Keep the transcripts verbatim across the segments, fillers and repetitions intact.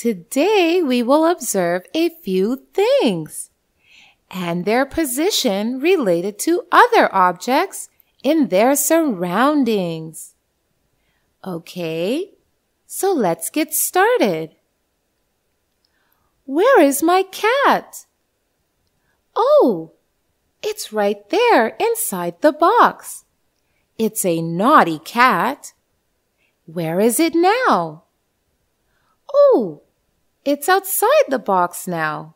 Today we will observe a few things and their position related to other objects in their surroundings. Okay, so let's get started. Where is my cat? Oh, it's right there inside the box. It's a naughty cat. Where is it now? Oh, it's outside the box now.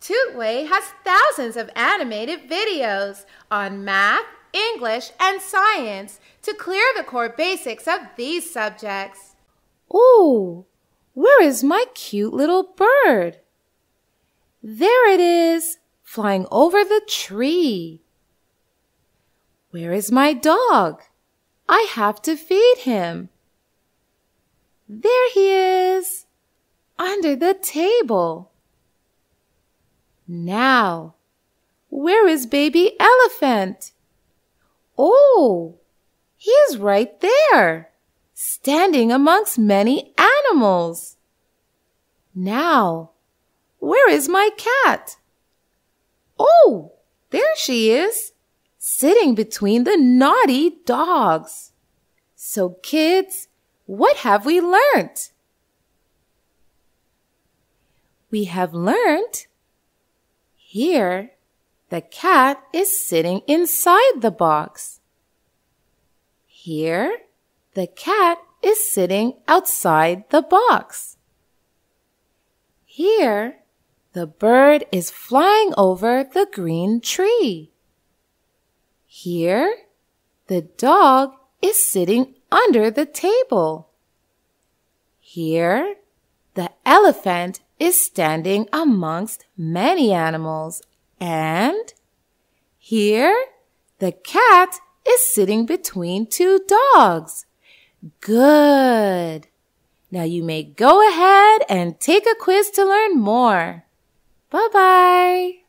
TutWay has thousands of animated videos on math, English, and science to clear the core basics of these subjects. Ooh, where is my cute little bird? There it is, flying over the tree. Where is my dog? I have to feed him. There he is, under the table. Now, where is baby elephant? Oh, he is right there, standing amongst many animals. Now, where is my cat? Oh, there she is, sitting between the naughty dogs. So kids, what have we learnt? We have learnt here, the cat is sitting inside the box. Here, the cat is sitting outside the box. Here, the bird is flying over the green tree. Here, the dog is sitting under the table. Here, the elephant is standing amongst many animals, and here the cat is sitting between two dogs. Good! Now you may go ahead and take a quiz to learn more. Bye-bye!